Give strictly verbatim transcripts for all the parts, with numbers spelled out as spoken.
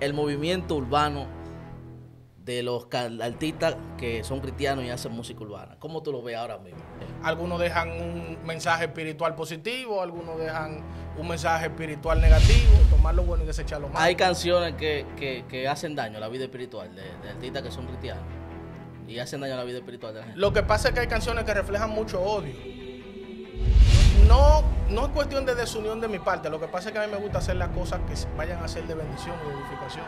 el movimiento urbano de los artistas que son cristianos y hacen música urbana. ¿Cómo tú lo ves ahora mismo? Algunos dejan un mensaje espiritual positivo, algunos dejan un mensaje espiritual negativo, tomar lo bueno y desechar lo malo. Hay canciones que, que, que hacen daño a la vida espiritual de, de artistas que son cristianos y hacen daño a la vida espiritual de la gente. Lo que pasa es que hay canciones que reflejan mucho odio. No, no es cuestión de desunión de mi parte, lo que pasa es que a mí me gusta hacer las cosas que vayan a ser de bendición y de edificación.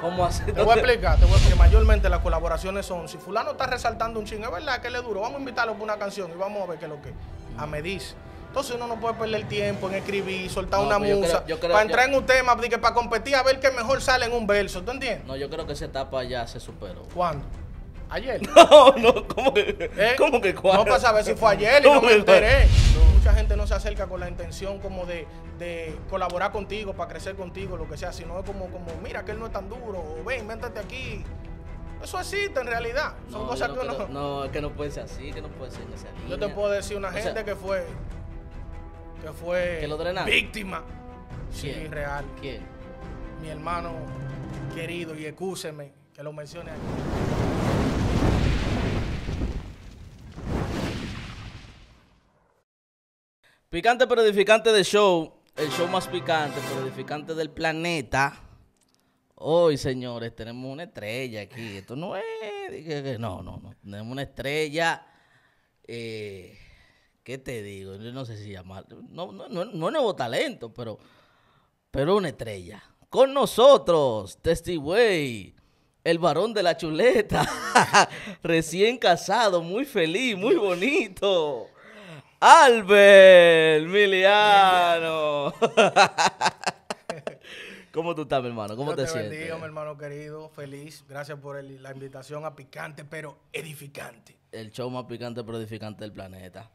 ¿Cómo hacer? Te voy a explicar, te voy a explicar. Mayormente las colaboraciones son, si fulano está resaltando un chingo, es verdad que le duro, vamos a invitarlo por una canción y vamos a ver qué es lo que a medir. Entonces uno no puede perder tiempo en escribir, soltar no, una pues musa, creo, creo, para entrar yo... en un tema, para competir a ver qué mejor sale en un verso, ¿tú entiendes? No, yo creo que esa etapa ya se superó. ¿Cuándo? ¿Ayer? No, no, ¿cómo que, ¿Eh? ¿cómo que cuándo? No, para saber si fue ayer y no me enteré. Mucha gente no se acerca con la intención como de, de colaborar contigo, para crecer contigo, lo que sea, sino es como, como mira que él no es tan duro, o ven, métete aquí. Eso existe en realidad. Son no, cosas no que creo, no... No, es que no puede ser así, que no puede ser en esa línea. Yo te puedo decir una o gente sea, que fue... Que fue... Que lo drenaron. Víctima. ¿Quién? Sí, real. ¿Quién? Mi hermano querido, y excúseme que lo mencione aquí. Picante pero edificante de show, el show más picante pero edificante del planeta. Hoy, señores, tenemos una estrella aquí. Esto no es... No, no, no. Tenemos una estrella... Eh, ¿Qué te digo? Yo no sé si llamar... No, no, no, no es nuevo talento, pero... Pero una estrella. Con nosotros, Testy Way, el varón de la chuleta. Recién casado, muy feliz, muy bonito. Albert Miliano. ¿Cómo tú estás, mi hermano? ¿Cómo Dios te, te sientes? Bendigo, mi hermano querido, feliz. Gracias por el, la invitación a Picante pero edificante. El show más picante pero edificante del planeta.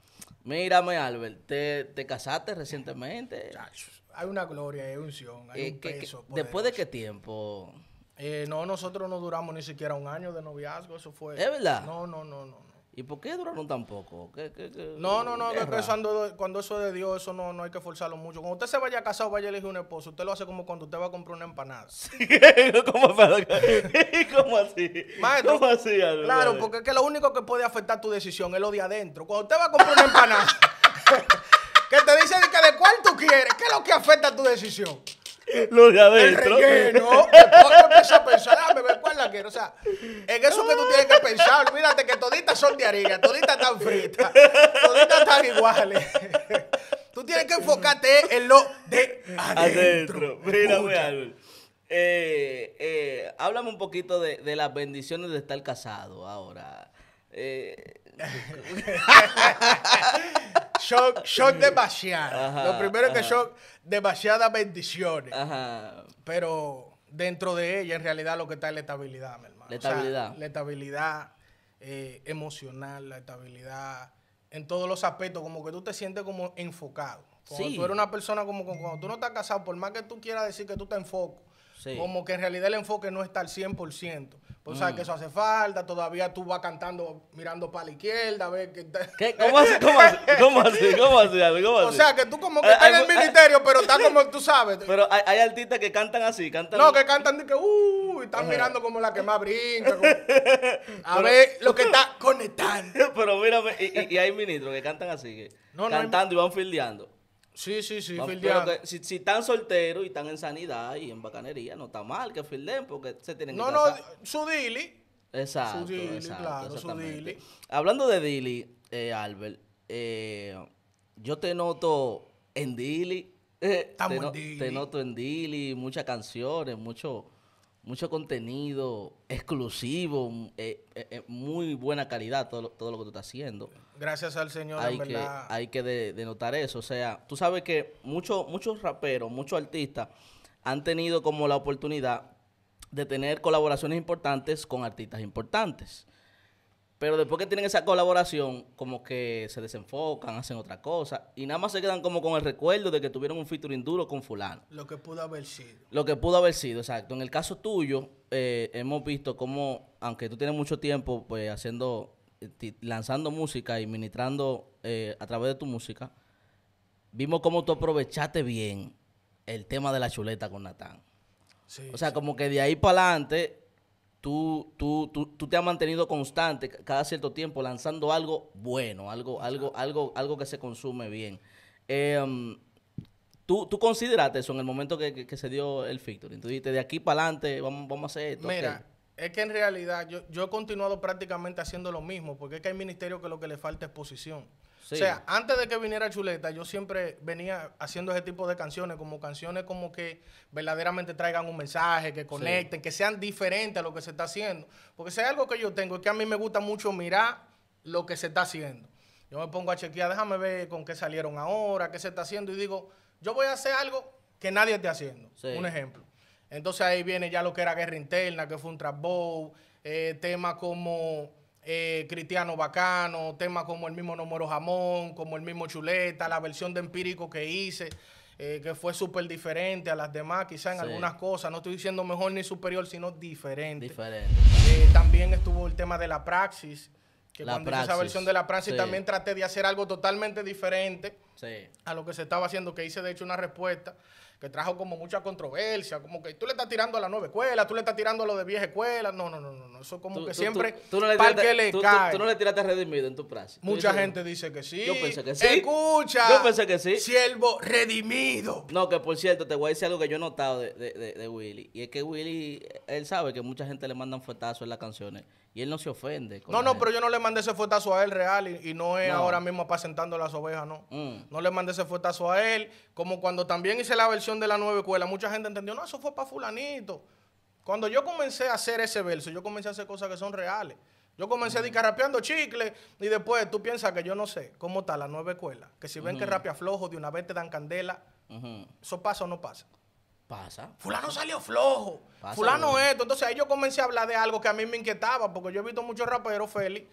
Mírame, Albert, te, te casaste recientemente. Chachos, hay una gloria, hay unción, hay eh, un que, peso. Que, ¿Después de qué tiempo? Eh, no, nosotros no duramos ni siquiera un año de noviazgo, eso fue. ¿Es verdad? No, no, no, no. ¿Y por qué duraron tan poco? ¿Qué, qué, qué, no, no, no, que eso ando, cuando eso es de Dios, eso no, no hay que forzarlo mucho. Cuando usted se vaya a casar o vaya a elegir un esposo, usted lo hace como cuando usted va a comprar una empanada. ¿Cómo, ¿Cómo así? Maestro, ¿Cómo así? Claro, claro, porque es que lo único que puede afectar tu decisión es lo de adentro. Cuando usted va a comprar una empanada, que te dicen que de cuál tú quieres, ¿qué es lo que afecta tu decisión? Lo de adentro. El relleno. Después empecé a pensar, ah, me ve cuál la quiero. O sea, en eso que tú tienes que pensar, olvídate que toditas son de harina, toditas están fritas, toditas están iguales. Tú tienes que enfocarte en lo de adentro. Adentro. Mírame algo. Eh, eh, háblame un poquito de, de las bendiciones de estar casado ahora. Eh... Shock, shock demasiado. Ajá, Lo primero ajá. es que shock demasiadas bendiciones. Ajá. Pero dentro de ella, en realidad, lo que está es la estabilidad, mi hermano. La estabilidad. O sea, la estabilidad eh, emocional, la estabilidad en todos los aspectos, como que tú te sientes como enfocado. Cuando sí. tú eres una persona como que cuando tú no estás casado, por más que tú quieras decir que tú te enfocas, sí. como que en realidad el enfoque no está al cien por ciento. Pues mm. sabes que eso hace falta, todavía tú vas cantando, mirando para la izquierda, a ver qué... ¿Qué? ¿Cómo así? ¿Cómo así? ¿Cómo así? ¿Cómo así? ¿Cómo así? O sea, que tú como que ay, estás ay, en el ay, ministerio, ay, pero estás como tú sabes. Pero hay, hay artistas que cantan así, cantan... No, que cantan de que, uh, y están ajá. mirando como la que más brinca. Como... A pero, ver lo que está conectando. Pero mírame, y, y, y hay ministros que cantan así, que no, cantando no hay... y van fildeando. Sí, sí, sí, fildeando. Si, si están solteros y están en sanidad y en bacanería, no está mal que filden porque se tienen que No, casar. no, su dili. Exacto, su dili, exacto, claro, su dili. Hablando de dili, eh, Albert, eh, yo te noto en dili. Eh, te, no, dili. te noto en dili, muchas canciones, mucho, mucho contenido exclusivo, eh, eh, muy buena calidad todo lo, todo lo que tú estás haciendo. Gracias al Señor, hay en que, verdad. Hay que denotar de eso. O sea, tú sabes que muchos muchos raperos, muchos artistas han tenido como la oportunidad de tener colaboraciones importantes con artistas importantes. Pero después que tienen esa colaboración, como que se desenfocan, hacen otra cosa. Y nada más se quedan como con el recuerdo de que tuvieron un featuring duro con fulano. Lo que pudo haber sido. Lo que pudo haber sido, exacto. En el caso tuyo, eh, hemos visto cómo, aunque tú tienes mucho tiempo pues haciendo... lanzando música y ministrando eh, a través de tu música, vimos cómo tú aprovechaste bien el tema de la chuleta con Natán. Sí, o sea, sí. Como que de ahí para adelante, tú, tú, tú, tú te has mantenido constante cada cierto tiempo lanzando algo bueno, algo, algo, algo, algo que se consume bien. Eh, ¿Tú, tú consideraste eso en el momento que, que, que se dio el featuring? Tú dijiste, de aquí para adelante vamos, vamos a hacer esto. Mira, okay. Es que en realidad yo, yo he continuado prácticamente haciendo lo mismo, porque es que hay ministerios que lo que le falta es posición. Sí. O sea, antes de que viniera Chuleta, yo siempre venía haciendo ese tipo de canciones, como canciones como que verdaderamente traigan un mensaje, que conecten, sí. que sean diferentes a lo que se está haciendo. Porque si hay algo que yo tengo, es que a mí me gusta mucho mirar lo que se está haciendo. Yo me pongo a chequear, déjame ver con qué salieron ahora, qué se está haciendo, y digo, yo voy a hacer algo que nadie esté haciendo. Sí. Un ejemplo. Entonces ahí viene ya lo que era Guerra Interna, que fue un trap bow, eh, temas como... Eh, Cristiano Bacano, temas como el mismo No Muero Jamón, como el mismo Chuleta, la versión de Empírico que hice, eh, que fue súper diferente a las demás, quizá en sí. algunas cosas, no estoy diciendo mejor ni superior, sino diferente. diferente. Eh, también estuvo el tema de La Praxis, que la cuando praxis. hice esa versión de La Praxis sí. también traté de hacer algo totalmente diferente sí. a lo que se estaba haciendo, que hice de hecho una respuesta que trajo como mucha controversia, como que tú le estás tirando a la nueva escuela, tú le estás tirando a lo de vieja escuela. No, no, no, no. Eso como tú, que tú, siempre tú, tú no para que le tú, cae. Tú, tú no le tiraste redimido en tu frase. Mucha gente dice que sí. Yo pensé que sí. Escucha. Yo pensé que sí. Siervo redimido. No, que por cierto, te voy a decir algo que yo he notado de, de, de, de Willy. Y es que Willy, él sabe que mucha gente le mandan fuetazos en las canciones. Y él no se ofende. No, no, gente. Pero yo no le mandé ese fuetazo a él real y, y no es no. ahora mismo apacentando las ovejas, no. Mm. No le mandé ese fuetazo a él. Como cuando también hice la versión de la nueva escuela, mucha gente entendió, no, eso fue para fulanito. Cuando yo comencé a hacer ese verso, yo comencé a hacer cosas que son reales. Yo comencé mm. a discar rapeando chicle y después tú piensas que yo no sé cómo está la nueva escuela. Que si ven mm. que rapea flojo, de una vez te dan candela. Mm-hmm. ¿Eso pasa o no pasa? Pasa. Fulano pasa. salió flojo. Pasa, fulano bro. esto. Entonces ahí yo comencé a hablar de algo que a mí me inquietaba, porque yo he visto muchos raperos, Félix,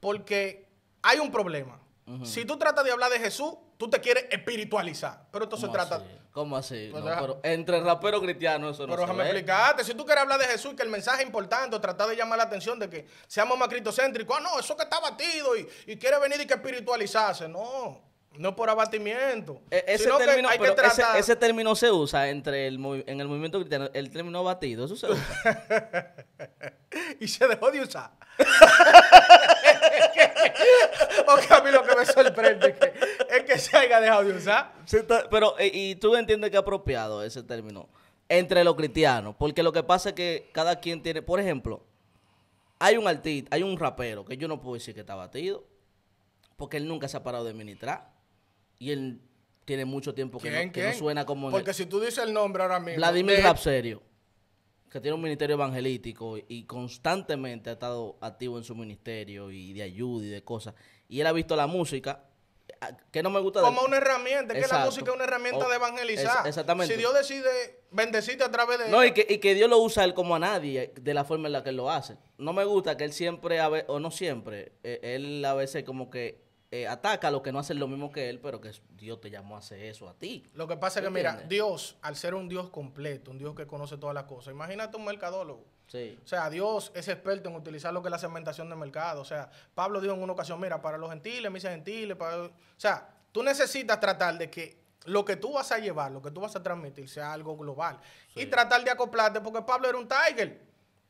porque hay un problema. Uh-huh. Si tú tratas de hablar de Jesús, tú te quieres espiritualizar. Pero esto se trata... Así? ¿Cómo así? Pues no, pero entre raperos cristianos eso no Pero se déjame ve. explicarte. Si tú quieres hablar de Jesús, que el mensaje es importante, o tratar de llamar la atención de que seamos más cristocéntricos. Ah, no, eso que está batido y, y quiere venir y que espiritualizarse. No. No por abatimiento. E ese, sino término, que hay que tratar... ese, ese término se usa entre el en el movimiento cristiano, el término batido, eso se usa. Y se dejó de usar. Porque a mí lo que me sorprende es que, es que se haya dejado de usar. Pero, y, y tú entiendes que es apropiado ese término entre los cristianos, porque lo que pasa es que cada quien tiene, por ejemplo, hay un artista, hay un rapero que yo no puedo decir que está batido, porque él nunca se ha parado de ministrar. Y él tiene mucho tiempo que, ¿Quién, no, que ¿quién? no suena como... Porque el, si tú dices el nombre ahora mismo... Vladimir de... Rapserio, que tiene un ministerio evangelístico y constantemente ha estado activo en su ministerio y de ayuda y de cosas. Y él ha visto la música, que no me gusta... Como de... una herramienta, Exacto. que la música es una herramienta oh, de evangelizar. Es, exactamente. Si Dios decide bendecirte a través de... No, y que, y que Dios lo usa a él como a nadie, de la forma en la que él lo hace. No me gusta que él siempre, a ve... o no siempre, eh, él a veces como que... Eh, ataca a los que no hacen lo mismo que él, pero que Dios te llamó a hacer eso a ti. Lo que pasa es que, mira, Dios, al ser un Dios completo, un Dios que conoce todas las cosas, imagínate un mercadólogo. Sí. O sea, Dios es experto en utilizar lo que es la segmentación de mercado. O sea, Pablo dijo en una ocasión, mira, para los gentiles, mis gentiles, para... O sea, tú necesitas tratar de que lo que tú vas a llevar, lo que tú vas a transmitir, sea algo global. Sí. Y tratar de acoplarte, porque Pablo era un tiger.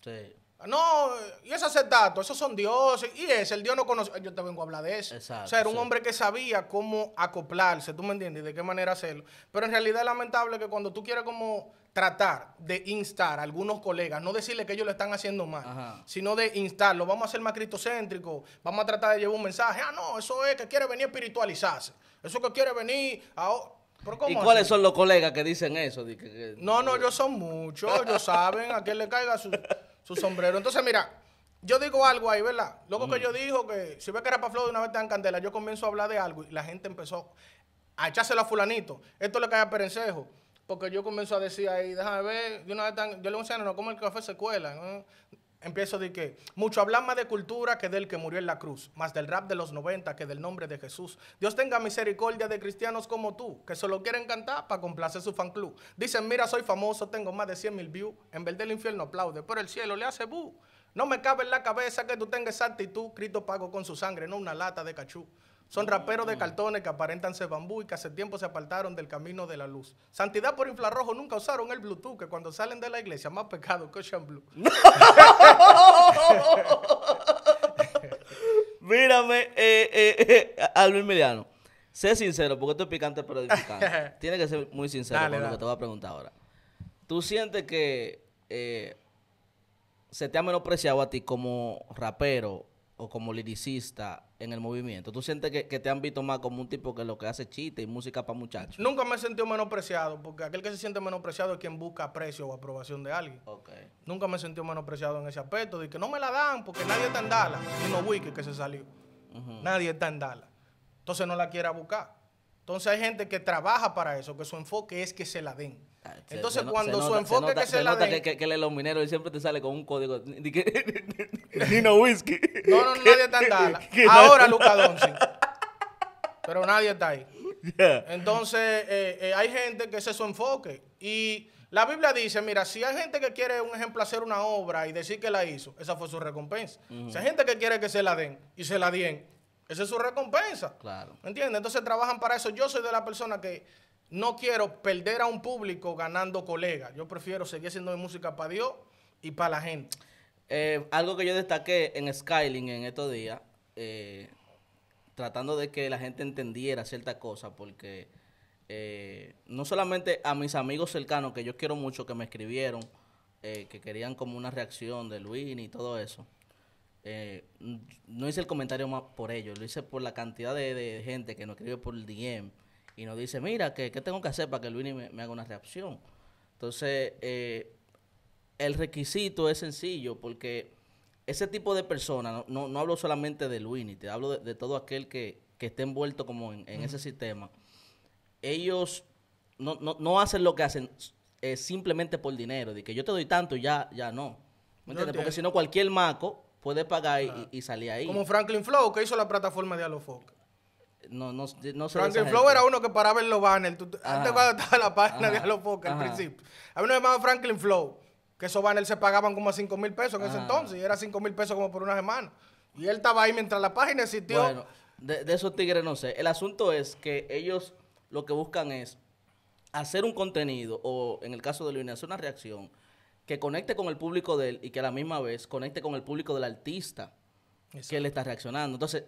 Sí. No, y ese acetato, esos son dioses, y ese, el Dios no conoce, yo te vengo a hablar de eso. Exacto, o sea, era un sí. hombre que sabía cómo acoplarse, tú me entiendes, de qué manera hacerlo. Pero en realidad es lamentable que cuando tú quieres como tratar de instar a algunos colegas, no decirle que ellos lo están haciendo mal, Ajá. sino de instarlo, vamos a ser más cristocéntricos, vamos a tratar de llevar un mensaje, ah, no, eso es que quiere venir a espiritualizarse, eso que quiere venir a... ¿Y cuáles así? son los colegas que dicen eso? Que, que, no, no, ellos son muchos, ellos saben a quién le caiga su... su sombrero. Entonces, mira, yo digo algo ahí, ¿verdad? Luego mm. que yo digo que si ve que rapa flow de una vez te dan candela, yo comienzo a hablar de algo y la gente empezó a echárselo a fulanito. Esto le cae a Perencejo. Porque yo comienzo a decir ahí, déjame ver, de una vez tan, yo le enseño, no como el café se cuela. ¿No? Empiezo a decir que mucho hablar más de cultura que del que murió en la cruz, más del rap de los noventa que del nombre de Jesús. Dios tenga misericordia de cristianos como tú, que solo quieren cantar para complacer su fan club. Dicen, mira, soy famoso, tengo más de cien mil views. En vez del infierno aplaude, pero el cielo le hace bu. No me cabe en la cabeza que tú tengas esa actitud. Cristo pagó con su sangre, no una lata de cachú. O Son raperos de cartones que aparentan ser bambú y que hace tiempo se apartaron del camino de la luz. Santidad por infrarrojo, nunca usaron el Bluetooth, que cuando salen de la iglesia, más pecado que Ocean Blue. No. Mírame, eh, eh, eh, Albert Miliano, sé sincero, porque esto es picante pero edificante. Tiene que ser muy sincero dale, con dale. lo que te voy a preguntar ahora. ¿Tú sientes que eh, se te ha menospreciado a ti como rapero o como liricista en el movimiento? ¿Tú sientes que, que te han visto más como un tipo que lo que hace chiste y música para muchachos? Nunca me he sentido menospreciado, porque aquel que se siente menospreciado es quien busca aprecio o aprobación de alguien. Okay. Nunca me he sentido menospreciado en ese aspecto, de que no me la dan porque nadie está en Dallas, sino Wiki que se salió. Uh-huh. Nadie está en Dallas. Entonces no la quiera buscar. Entonces hay gente que trabaja para eso, que su enfoque es que se la den. Entonces, se, cuando se su nota, enfoque se nota, que se, se la nota den... que, que, que le los mineros, él siempre te sale con un código. Dino Whisky. No, no, nadie está en Dallas. Ahora Luca Doncic. Pero nadie está ahí. Yeah. Entonces, eh, eh, hay gente que ese es su enfoque. Y la Biblia dice, mira, si hay gente que quiere, un ejemplo, hacer una obra y decir que la hizo, esa fue su recompensa. Uh-huh. Si hay gente que quiere que se la den y se la den, esa es su recompensa. Claro. ¿Entiendes? Entonces, trabajan para eso. Yo soy de la persona que... no quiero perder a un público ganando colegas. Yo prefiero seguir haciendo música para Dios y para la gente. Eh, algo que yo destaqué en Skyling en estos días, eh, tratando de que la gente entendiera ciertas cosas, porque eh, no solamente a mis amigos cercanos, que yo quiero mucho, que me escribieron, eh, que querían como una reacción de Luinny y todo eso. Eh, no hice el comentario más por ellos, lo hice por la cantidad de, de gente que nos escribe por el D M. Y nos dice, mira, ¿qué, qué tengo que hacer para que Luinny me, me haga una reacción? Entonces, eh, el requisito es sencillo, porque ese tipo de personas, no, no, no hablo solamente de Luinny, te hablo de, de todo aquel que, que esté envuelto como en, en mm. ese sistema. Ellos no, no, no hacen lo que hacen eh, simplemente por dinero, de que yo te doy tanto y ya, ya no. ¿Me entiendes? Porque si no, cualquier maco puede pagar claro. y, y salir ahí. Como Franklin Flow, que hizo la plataforma de Alofoque. No, no, no sé. Franklin Flow era uno que paraba en los banners. Tú, antes cuando estaba la página ajá, de Alofoque al principio. Había uno llamado Franklin Flow, que esos banners se pagaban como a cinco mil pesos en ajá. ese entonces. Y era cinco mil pesos como por una semana. Y él estaba ahí mientras la página existió. Bueno, de, de esos tigres no sé. El asunto es que ellos lo que buscan es hacer un contenido, o en el caso de Luinny, hacer una reacción que conecte con el público de él y que a la misma vez conecte con el público del artista exacto. que él está reaccionando. Entonces...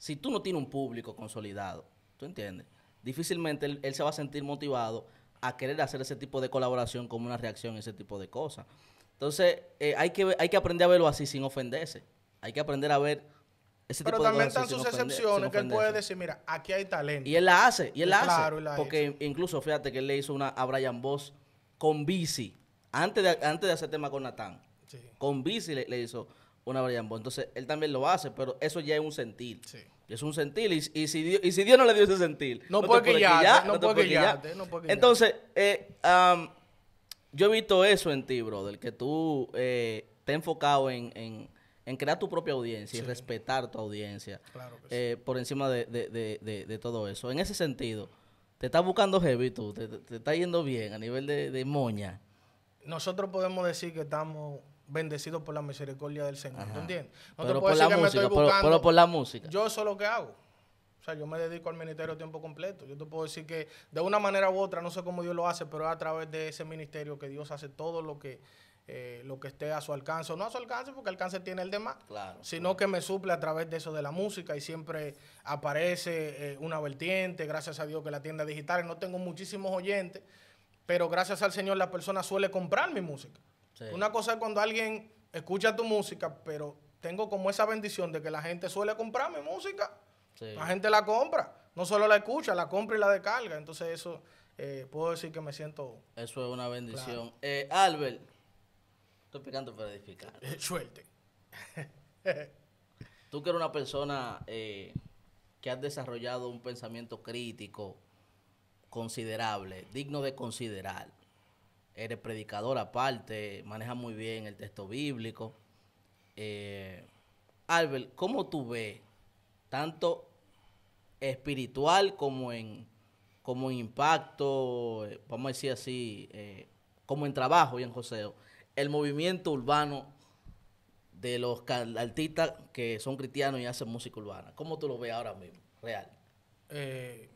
si tú no tienes un público consolidado, ¿tú entiendes? Difícilmente él, él se va a sentir motivado a querer hacer ese tipo de colaboración como una reacción, ese tipo de cosas. Entonces, eh, hay, que, hay que aprender a verlo así sin ofenderse. Hay que aprender a ver ese Pero tipo de cosas. Pero también están sus excepciones que él puede decir, mira, aquí hay talento. Y él la hace, y él la claro, hace. La porque hizo. Incluso, fíjate que él le hizo una a Brian Boss con Bici, antes de, antes de hacer tema con Natán. Sí. Con Bici le, le hizo... una Brian Boss. Entonces, él también lo hace, pero eso ya es un sentir. Sí. Es un sentir. Y, y, si Dios, y si Dios no le dio ese sentir, no, no puede quillarte, no, no puede quillarte. No Entonces, eh, um, yo he visto eso en ti, brother, que tú eh, te has enfocado en, en, en crear tu propia audiencia sí. y respetar tu audiencia claro que sí. eh, por encima de, de, de, de, de todo eso. En ese sentido, te estás buscando heavy tú, te, te, te está yendo bien a nivel de, de moña. Nosotros podemos decir que estamos... bendecido por la misericordia del Señor, ajá. ¿tú entiendes? No pero te puedo decir que música, me estoy buscando. Pero, pero por la música. Yo eso es lo que hago. O sea, yo me dedico al ministerio a tiempo completo. Yo te puedo decir que de una manera u otra, no sé cómo Dios lo hace, pero es a través de ese ministerio que Dios hace todo lo que, eh, lo que esté a su alcance. O no a su alcance, porque alcance tiene el demás. Claro, sino claro. que me suple a través de eso de la música y siempre aparece eh, una vertiente. Gracias a Dios que la tienda digital. No tengo muchísimos oyentes, pero gracias al Señor la persona suele comprar mi música. Sí. Una cosa es cuando alguien escucha tu música, pero tengo como esa bendición de que la gente suele comprar mi música. Sí. La gente la compra. No solo la escucha, la compra y la descarga. Entonces eso, eh, puedo decir que me siento... eso es una bendición. Claro. Eh, Albert, estoy picando para edificar. Eh, suerte. Tú que eres una persona eh, que has desarrollado un pensamiento crítico considerable, digno de considerar. Eres predicador aparte, manejas muy bien el texto bíblico. Eh, Albert, ¿cómo tú ves, tanto espiritual como en, como en impacto, vamos a decir así, eh, como en trabajo y en joseo, el movimiento urbano de los artistas que son cristianos y hacen música urbana? ¿Cómo tú lo ves ahora mismo? real? Eh,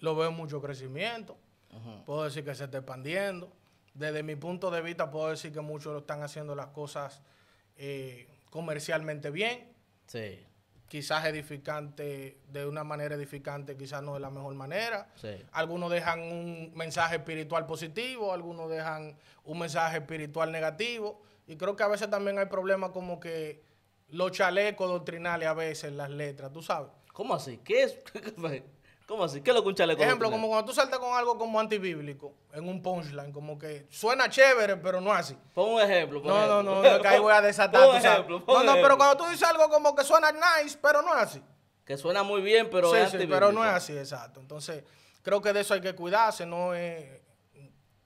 lo veo mucho crecimiento. Uh-huh. Puedo decir que se está expandiendo. Desde mi punto de vista puedo decir que muchos lo están haciendo las cosas eh, comercialmente bien. Sí. Quizás edificante, de una manera edificante, quizás no de la mejor manera. Sí. Algunos dejan un mensaje espiritual positivo, algunos dejan un mensaje espiritual negativo. Y creo que a veces también hay problemas como que los chalecos doctrinales a veces, las letras, ¿tú sabes? ¿Cómo así? ¿Qué es? ¿Cómo así? ¿Qué es lo que un chaleco doctrinal? Ejemplo, como cuando tú saltas con algo como antibíblico, en un punchline, como que suena chévere, pero no así. Pon un ejemplo. Pon no, ejemplo. no, no, no, que ahí voy a desatar, pon tú ejemplo, sabes. Pon no, no, ejemplo. Pero cuando tú dices algo como que suena nice, pero no es así. Que suena muy bien, pero sí, es antibíblico. Sí, pero no es así, exacto. Entonces, creo que de eso hay que cuidarse, no es...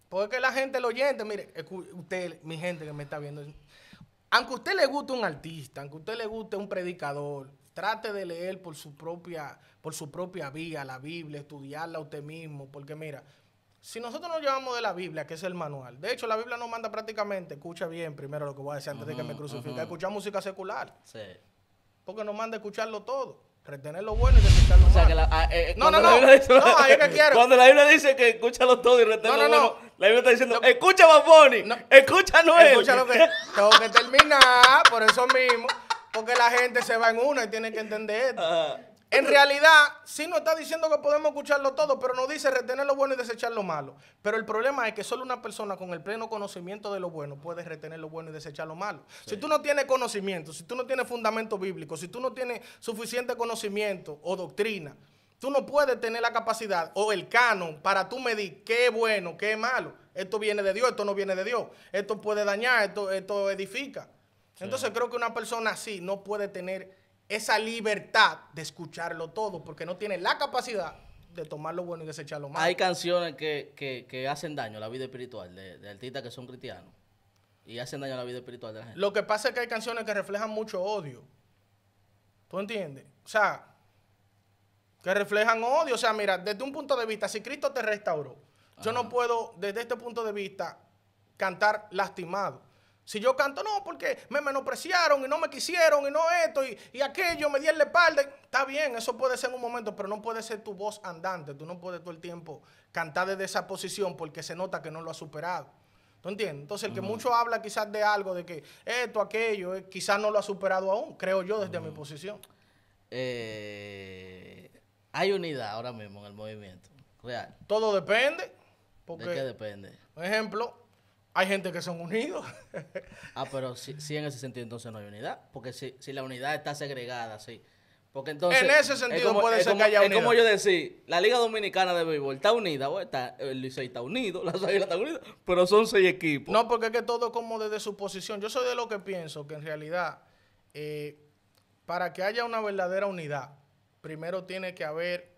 Porque la gente, el oyente, mire, usted, mi gente que me está viendo... Aunque a usted le guste un artista, aunque a usted le guste un predicador, trate de leer por su propia, por su propia vía la Biblia, estudiarla usted mismo. Porque mira, si nosotros nos llevamos de la Biblia, que es el manual, de hecho la Biblia nos manda prácticamente, escucha bien primero lo que voy a decir antes uh -huh, de que me crucifique, uh -huh. escuchar música secular. Sí. Porque nos manda a escucharlo todo. Retener lo bueno y desechar lo malo. O sea, que la, a, eh, no, no, no. La dice, no, ahí es que quiero. Cuando la Biblia dice que escúchalo todo y retener no, no, lo bueno, no. la Biblia está diciendo, no, escucha Bad Bunny, no, escucha Noel. Escucha lo que tengo que terminar, por eso mismo, porque la gente se va en una y tiene que entender esto. Uh, en realidad, sí nos está diciendo que podemos escucharlo todo, pero nos dice retener lo bueno y desechar lo malo. Pero el problema es que solo una persona con el pleno conocimiento de lo bueno puede retener lo bueno y desechar lo malo. Sí. Si tú no tienes conocimiento, si tú no tienes fundamento bíblico, si tú no tienes suficiente conocimiento o doctrina, tú no puedes tener la capacidad o el canon para tú medir qué es bueno, qué es malo. Esto viene de Dios, esto no viene de Dios. Esto puede dañar, esto, esto edifica. Sí. Entonces creo que una persona así no puede tener esa libertad de escucharlo todo porque no tiene la capacidad de tomar lo bueno y desechar lo malo. Hay canciones que, que, que hacen daño a la vida espiritual de, de artistas que son cristianos y hacen daño a la vida espiritual de la gente. Lo que pasa es que hay canciones que reflejan mucho odio. ¿Tú entiendes? O sea, que reflejan odio. O sea, mira, desde un punto de vista, si Cristo te restauró, ajá, yo no puedo, desde este punto de vista, cantar lastimado. Si yo canto, no, porque me menospreciaron y no me quisieron y no esto y, y aquello, me di en la espalda. Está bien, eso puede ser en un momento, pero no puede ser tu voz andante. Tú no puedes todo el tiempo cantar desde esa posición porque se nota que no lo has superado. ¿Tú entiendes? Entonces, el que uh-huh, mucho habla quizás de algo, de que esto, aquello, eh, quizás no lo ha superado aún, creo yo, desde uh-huh, mi posición. Eh, hay unidad ahora mismo en el movimiento real. Todo depende. Porque, ¿de qué depende? Por ejemplo... Hay gente que son unidos. Ah, pero si, si en ese sentido entonces no hay unidad. Porque si, si la unidad está segregada, sí. Porque entonces... En ese sentido como, puede ser como, que haya unidad. Es como yo decir, la Liga Dominicana de Béisbol está unida, o está, el Licey está unido, las Águilas están unidas, pero son seis equipos. No, porque es que todo como desde su posición. Yo soy de lo que pienso que en realidad, eh, para que haya una verdadera unidad, primero tiene que haber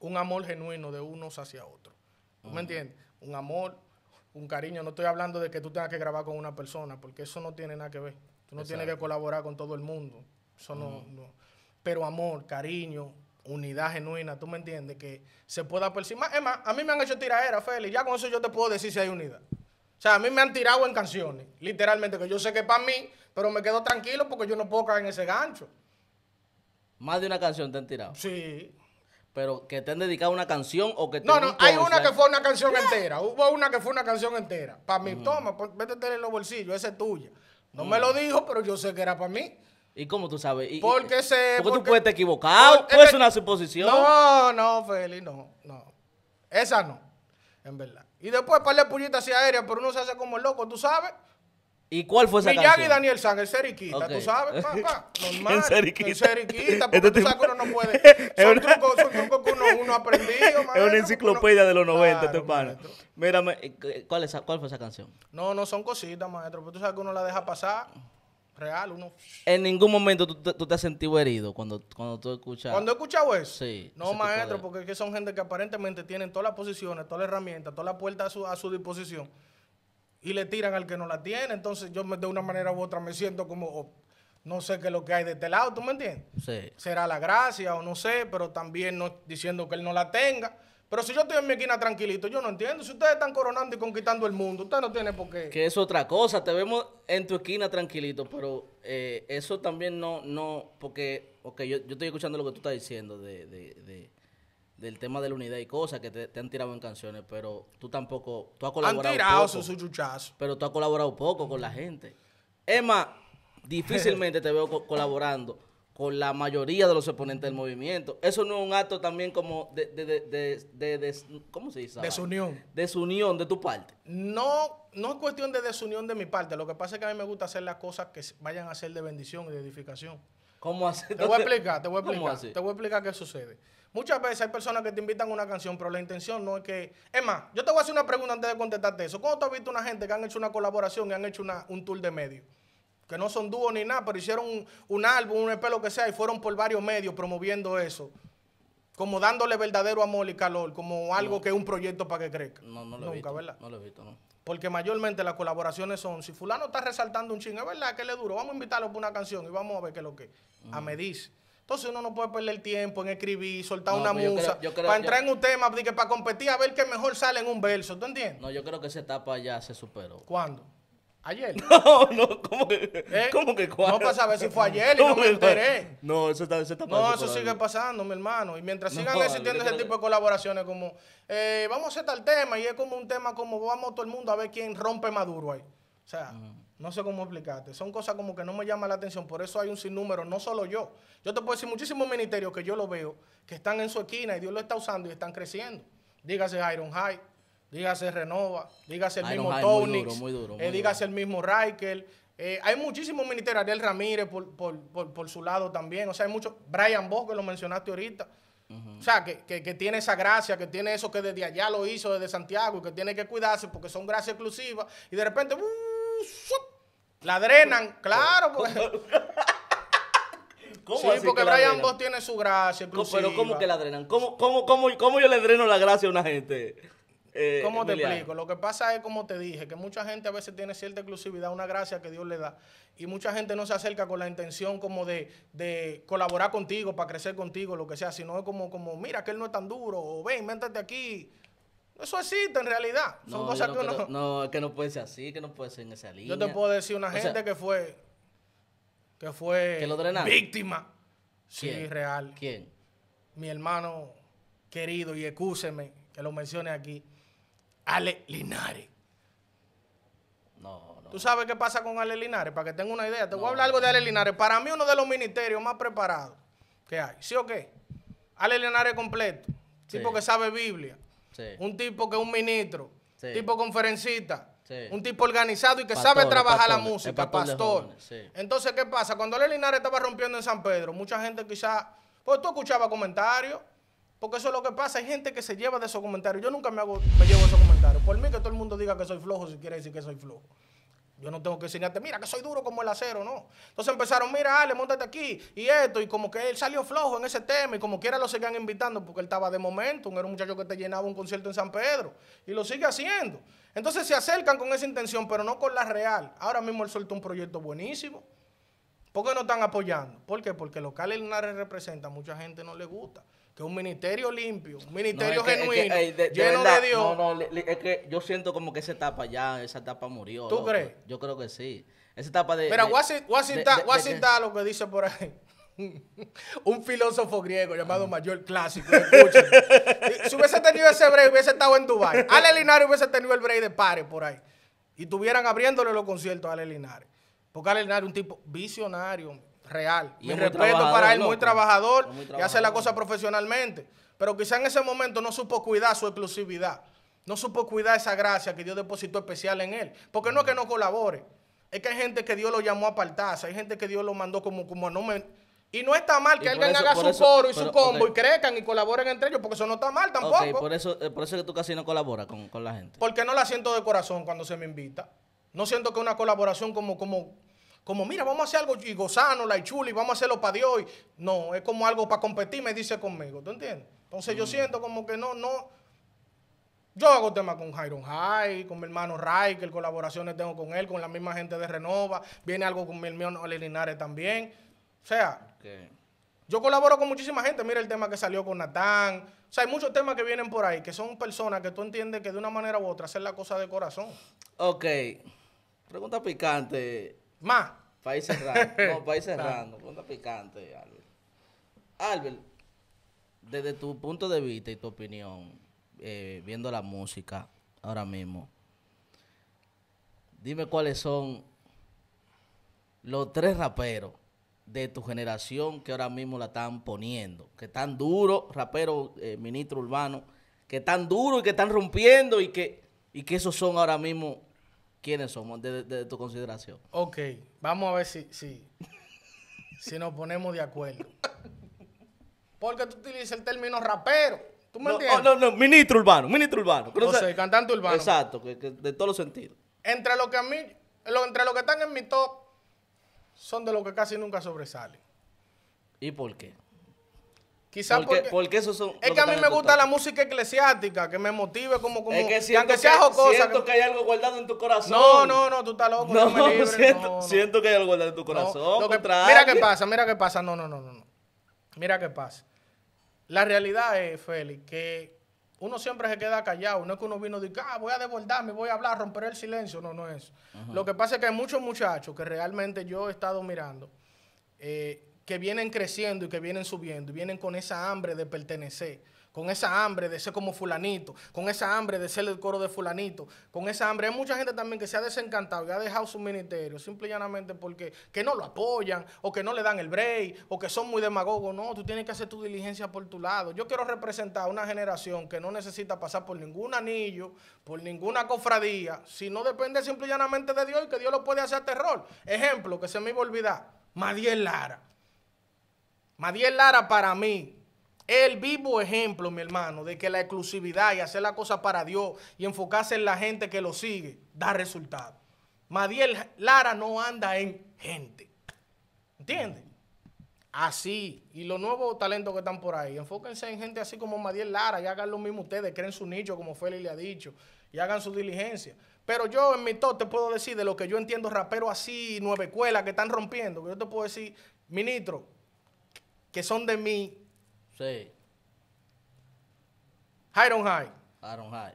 un amor genuino de unos hacia otros. ¿Tú uh-huh, me entiendes? Un amor... Un cariño, no estoy hablando de que tú tengas que grabar con una persona, porque eso no tiene nada que ver. Tú no, exacto, tienes que colaborar con todo el mundo. Eso no, mm, no. Pero amor, cariño, unidad genuina, ¿tú me entiendes? Que se pueda percibir. Es más, a mí me han hecho tiradera, Félix. Ya con eso yo te puedo decir si hay unidad. O sea, a mí me han tirado en canciones, literalmente, que yo sé que es para mí, pero me quedo tranquilo porque yo no puedo caer en ese gancho. Más de una canción te han tirado. Sí. Pero que te han dedicado una canción o que te... No, no, hay una sea... que fue una canción entera. Hubo una que fue una canción entera. Para mí, uh-huh, toma, métete en los bolsillos, esa es tuya. No uh-huh, me lo dijo, pero yo sé que era para mí. ¿Y cómo tú sabes? ¿Y, porque se... Porque, porque tú puedes estar equivocado, puede ser una suposición. No, no, Feli, no, no. Esa no, en verdad. Y después par de pullitas así aéreas, pero uno se hace como el loco, ¿tú sabes? ¿Y cuál fue esa Millán canción? Millán y Daniel San, el seriquita, okay, tú sabes, pa, pa, normal, el seriquita, el seriquita porque este tú tipo... sabes que uno no puede, son trucos truco que uno, uno ha aprendido. Maestro, es una enciclopedia uno... de los noventa, claro, este pana. Mírame, ¿cuál, es, ¿cuál fue esa canción? No, no son cositas, maestro, pero tú sabes que uno la deja pasar, real, uno... En ningún momento tú te, tú te has sentido herido cuando, cuando tú escuchas... ¿Cuando he escuchado eso? Sí. No, maestro, de... porque es que son gente que aparentemente tienen todas las posiciones, todas las herramientas, todas las puertas a su, a su disposición. Y le tiran al que no la tiene. Entonces yo de una manera u otra me siento como, oh, no sé qué es lo que hay de este lado, ¿tú me entiendes? Sí. Será la gracia o no sé, pero también no diciendo que él no la tenga. Pero si yo estoy en mi esquina tranquilito, yo no entiendo. Si ustedes están coronando y conquistando el mundo, usted no tiene por qué. Que es otra cosa, te vemos en tu esquina tranquilito, pero... eh, eso también no, no porque okay, yo, yo estoy escuchando lo que tú estás diciendo de, de, de del tema de la unidad y cosas que te, te han tirado en canciones, pero tú tampoco, tú has colaborado han tirado poco, su chuchazo. Pero tú has colaborado poco con la gente. Emma, difícilmente te veo co colaborando con la mayoría de los exponentes del movimiento. Eso no es un acto también como de, de, de, de, de, de ¿cómo se dice? Desunión. Desunión de tu parte. No, no es cuestión de desunión de mi parte. Lo que pasa es que a mí me gusta hacer las cosas que vayan a ser de bendición y de edificación. ¿Cómo así? Te voy a explicar, te voy a explicar. Te voy a explicar qué sucede. Muchas veces hay personas que te invitan a una canción, pero la intención no es que... Es más, yo te voy a hacer una pregunta antes de contestarte eso. ¿Cómo tú has visto una gente que han hecho una colaboración y han hecho una, un tour de medios? Que no son dúos ni nada, pero hicieron un, un álbum, un E P, lo que sea, y fueron por varios medios promoviendo eso. Como dándole verdadero amor y calor, como algo no. que es un proyecto para que crezca. No, no lo Nunca, he visto. ¿Verdad? No lo he visto, no. Porque mayormente las colaboraciones son, si fulano está resaltando un chingo, es verdad que le duro, vamos a invitarlo por una canción y vamos a ver qué es lo que mm. a medirse. Entonces uno no puede perder tiempo en escribir, soltar no, una musa, para entrar yo... en un tema, para competir, a ver qué mejor sale en un verso, ¿tú entiendes? No, yo creo que esa etapa ya se superó. ¿Cuándo? ¿Ayer? No, no, ¿cómo que, ¿Eh? ¿cómo que cuándo? No, para saber si fue ayer y no me enteré. No, eso está, eso está No, eso sigue pasando, mi hermano. Y mientras sigan no, existiendo ese tipo que... de colaboraciones como, eh, vamos a hacer tal tema, y es como un tema como, vamos todo el mundo a ver quién rompe Maduro ahí. O sea... Uh-huh. No sé cómo explicarte. Son cosas como que no me llaman la atención. Por eso hay un sinnúmero, no solo yo. Yo te puedo decir muchísimos ministerios que yo lo veo, que están en su esquina y Dios lo está usando y están creciendo. Dígase Jairon High, dígase Renova, dígase el mismo Tonix, dígase el mismo Raikel. Eh, hay muchísimos ministerios. Ariel Ramírez por, por, por, por su lado también. O sea, hay muchos. Brian Boss, que lo mencionaste ahorita. Uh-huh. O sea, que, que, que tiene esa gracia, que tiene eso que desde allá lo hizo, desde Santiago, y que tiene que cuidarse porque son gracias exclusivas. Y de repente... Uh, la drenan, claro, porque... ¿Cómo sí, así porque Brian Boss tiene su gracia exclusiva. Pero ¿cómo que la drenan? ¿Cómo, cómo, cómo, cómo yo le dreno la gracia a una gente? Eh, ¿Cómo te Miliano? explico? Lo que pasa es, como te dije, que mucha gente a veces tiene cierta exclusividad, una gracia que Dios le da. Y mucha gente no se acerca con la intención como de, de colaborar contigo, para crecer contigo, lo que sea. Sino es como, como, mira que él no es tan duro, o ven, métete aquí... Eso existe en realidad. No, son cosas no que uno... No, es que no puede ser así, que no puede ser en esa línea. Yo te puedo decir una o gente sea, que fue... Que fue... Que lo drenaron. Víctima. ¿Quién? Sí, real. ¿Quién? Mi hermano querido, y excúseme que lo mencione aquí, Ale Linares. No, no. ¿Tú sabes qué pasa con Ale Linares? Para que tenga una idea. Te no. voy a hablar algo de Ale Linares. Para mí, uno de los ministerios más preparados que hay. ¿Sí o qué? Ale Linares completo. Sí. Tipo que sabe Biblia. Sí. Un tipo que es un ministro, sí. tipo conferencista, sí. un tipo organizado y que pastor, sabe trabajar pastor, la música, pastor. pastor. Jóvenes, sí. Entonces, ¿qué pasa? Cuando Ale Linares estaba rompiendo en San Pedro, mucha gente quizás, pues tú escuchabas comentarios, porque eso es lo que pasa, hay gente que se lleva de esos comentarios. Yo nunca me, hago, me llevo esos comentarios. Por mí que todo el mundo diga que soy flojo si quiere decir que soy flojo. Yo no tengo que enseñarte, mira, que soy duro como el acero, no. Entonces empezaron, mira, Ale, móntate aquí y esto. Y como que él salió flojo en ese tema y como quiera lo sigan invitando porque él estaba de momento. Era un muchacho que te llenaba un concierto en San Pedro y lo sigue haciendo. Entonces se acercan con esa intención, pero no con la real. Ahora mismo él soltó un proyecto buenísimo. ¿Por qué no están apoyando? ¿Por qué? Porque lo que Ale Linares representa a mucha gente no le gusta. Que un ministerio limpio, un ministerio no, es que, genuino, es que, de, de lleno verdad, de Dios. No, no, es que yo siento como que esa etapa ya, esa etapa murió. ¿Tú loco. crees? Yo creo que sí. Esa etapa de... Mira, voy a citar lo que dice por ahí. Un filósofo griego llamado ah. Mayor Clásico. Si hubiese tenido ese break, hubiese estado en Dubái. Ale Linares hubiese tenido el break de pares por ahí. Y tuvieran abriéndole los conciertos a Ale Linares. Porque Ale Linares es un tipo visionario, real. Y mi respeto para él, loco. muy trabajador muy y hace la cosa profesionalmente. Pero quizá en ese momento no supo cuidar su exclusividad. No supo cuidar esa gracia que Dios depositó especial en él. Porque no es que no colabore. Es que hay gente que Dios lo llamó a apartarse. Hay gente que Dios lo mandó como, como a no me... Y no está mal que alguien eso, haga su eso, coro y pero, su combo okay. y crezcan y colaboren entre ellos, porque eso no está mal tampoco. Okay, por eso por eso que tú casi no colaboras con, con la gente. Porque no la siento de corazón cuando se me invita. No siento que una colaboración como... como Como, mira, vamos a hacer algo y gozano, la y chuli, vamos a hacerlo para Dios. Y no, es como algo para competir, me dice conmigo, ¿tú entiendes? Entonces mm. yo siento como que no, no. Yo hago temas con Jairon High, con mi hermano Raikel, colaboraciones tengo con él, con la misma gente de Renova. Viene algo con mi hermano Ale Linares también. O sea, okay. yo colaboro con muchísima gente. Mira el tema que salió con Natán. O sea, hay muchos temas que vienen por ahí, que son personas que tú entiendes que de una manera u otra hacen la cosa de corazón. Ok. Pregunta picante. Más. Para ir cerrando. No, para ir cerrando. Ponta picante, Albert. Albert, desde tu punto de vista y tu opinión, eh, viendo la música ahora mismo, dime cuáles son los tres raperos de tu generación que ahora mismo la están poniendo, que están duros, raperos, eh, ministro urbano, que están duros y que están rompiendo y que, y que esos son ahora mismo, ¿quiénes somos desde de, de tu consideración? Ok, vamos a ver si, si, si nos ponemos de acuerdo. Porque tú utilizas el término rapero, ¿tú me no, entiendes? No, no, no, ministro urbano, ministro urbano. No sé, cantante urbano. Exacto, que, que de todos los sentidos. Entre los que a mí, lo, entre los que están en mi top, son de los que casi nunca sobresalen. ¿Y por qué? Quizás porque, porque, porque esos son... Es que a mí me gusta la música eclesiástica, que me motive como... como es que siento que, que, sea jocosa, siento que, que hay algo guardado en tu corazón. No, no, no, tú estás loco. No, no, me libre, siento, no, no. siento que hay algo guardado en tu corazón. No, que, mira qué pasa, mira qué pasa. No, no, no, no. Mira qué pasa. La realidad es, Félix, que uno siempre se queda callado. No es que uno vino y diga, ah, voy a desbordarme, voy a hablar, romper el silencio. No, no es eso. Ajá. Lo que pasa es que hay muchos muchachos que realmente yo he estado mirando eh, que vienen creciendo y que vienen subiendo y vienen con esa hambre de pertenecer, con esa hambre de ser como fulanito, con esa hambre de ser el coro de fulanito, con esa hambre. Hay mucha gente también que se ha desencantado y ha dejado su ministerio simple y llanamente porque que no lo apoyan o que no le dan el break o que son muy demagogos. No, tú tienes que hacer tu diligencia por tu lado. Yo quiero representar a una generación que no necesita pasar por ningún anillo, por ninguna cofradía, si no depende simple y llanamente de Dios y que Dios lo puede hacer terror. Ejemplo, que se me iba a olvidar, Madiel Lara. Madiel Lara para mí, el vivo ejemplo, mi hermano, de que la exclusividad y hacer la cosa para Dios y enfocarse en la gente que lo sigue, da resultado. Madiel Lara no anda en gente. ¿Entiendes? Así. Y los nuevos talentos que están por ahí, enfóquense en gente así como Madiel Lara y hagan lo mismo ustedes, creen su nicho como Félix le ha dicho y hagan su diligencia. Pero yo en mi top te puedo decir de lo que yo entiendo raperos así, nueve escuelas que están rompiendo, que yo te puedo decir, ministro, que son de mí. Sí. Jairon High. Jairon High.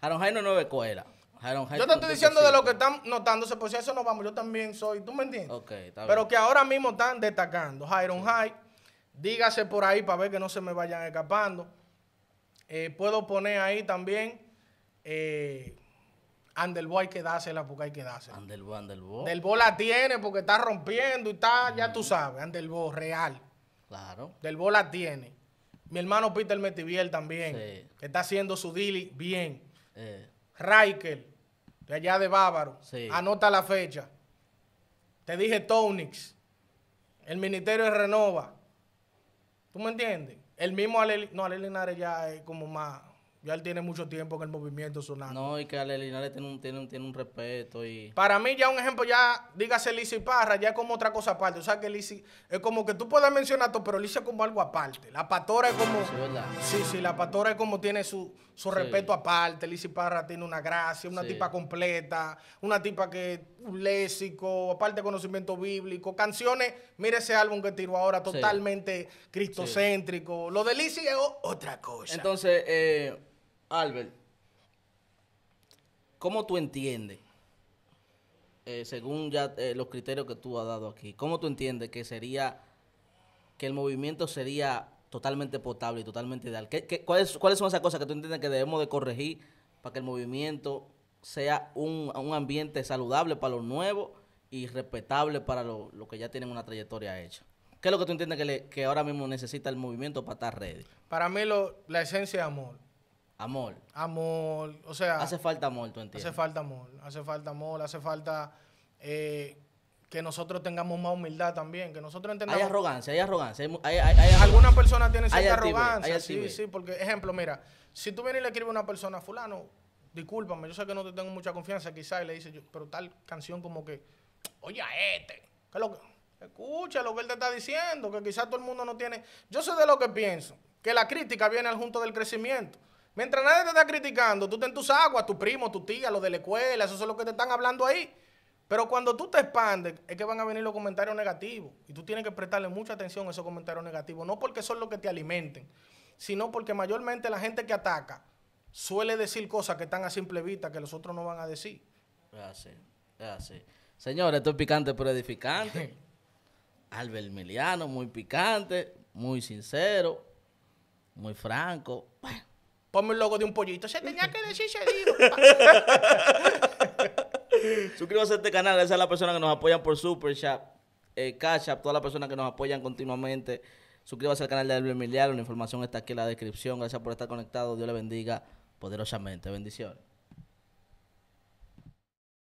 Jairon High no es nueva escuela. Jairon High. Yo te estoy diciendo de lo que están notándose, por si eso no vamos, yo también soy, ¿tú me entiendes? Ok, está bien. Pero que ahora mismo están destacando. Jairon sí. High, dígase por ahí para ver que no se me vayan escapando. Eh, puedo poner ahí también eh, Andelbo, hay que dársela porque hay que dársela. Andelbo, Andelbo. Andelbo la tiene porque está rompiendo y está, mm. ya tú sabes, Andelbo, real. Claro. Del bola tiene. Mi hermano Peter Metiviel también, sí. que está haciendo su dili bien. Eh. Raikel, de allá de Bávaro, sí. anota la fecha. Te dije Tonix, el ministerio de Renova. ¿Tú me entiendes? El mismo Ale, no, Ale Linares ya es como más, ya él tiene mucho tiempo en el movimiento sonando. No, y que Ale Linares tiene un, tiene, un, tiene un respeto y... Para mí ya un ejemplo ya, dígase Lizzy Parra, ya es como otra cosa aparte. O sea que Lizzy, es como que tú puedes mencionar todo, pero Lizzy es como algo aparte. La Pastora es como... Sí, ¿verdad? Sí, sí, la Pastora es como tiene su, su sí. respeto aparte. Lizzy Parra tiene una gracia, una sí. tipa completa, una tipa que es un léxico, aparte de conocimiento bíblico, canciones, mire ese álbum que tiró ahora, totalmente sí. cristocéntrico. Sí. Lo de Lizzy es otra cosa. Entonces, eh... Albert, ¿cómo tú entiendes, eh, según ya eh, los criterios que tú has dado aquí, cómo tú entiendes que sería, que el movimiento sería totalmente potable y totalmente ideal? ¿Qué, qué, cuáles, ¿Cuáles son esas cosas que tú entiendes que debemos de corregir para que el movimiento sea un, un ambiente saludable para los nuevos y respetable para los lo que ya tienen una trayectoria hecha? ¿Qué es lo que tú entiendes que, le, que ahora mismo necesita el movimiento para estar ready? Para mí lo, la esencia es amor. Amor. Amor, o sea... Hace falta amor, ¿tú entiendes? Hace falta amor, hace falta amor, hace falta eh, que nosotros tengamos más humildad también, que nosotros entendamos... Hay arrogancia, hay arrogancia. Hay, hay, hay algunas personas tienen cierta arrogancia, sí, sí, porque, ejemplo, mira, si tú vienes y le escribes a una persona, fulano, discúlpame, yo sé que no te tengo mucha confianza, quizás, y le dices, pero tal canción como que, oye, este, que lo que... Escucha lo que él te está diciendo, que quizás todo el mundo no tiene... Yo sé de lo que pienso, que la crítica viene al junto del crecimiento. Mientras nadie te está criticando, tú te en tus aguas, tu primo, tu tía, los de la escuela, eso es lo que te están hablando ahí. Pero cuando tú te expandes, es que van a venir los comentarios negativos. Y tú tienes que prestarle mucha atención a esos comentarios negativos. No porque son los que te alimenten, sino porque mayormente la gente que ataca suele decir cosas que están a simple vista, que los otros no van a decir. Es así, es así. Señores, esto es picante pero edificante. Albert Miliano, muy picante, muy sincero, muy franco. Bueno, ponme el logo de un pollito. Se tenía que decir, se dijo. Suscríbase a este canal. Esa es la persona que nos apoyan por Super Chat, eh, Cash App, todas las personas que nos apoyan continuamente. Suscríbase al canal de Albert Miliano. La información está aquí en la descripción. Gracias por estar conectado. Dios le bendiga poderosamente. Bendiciones.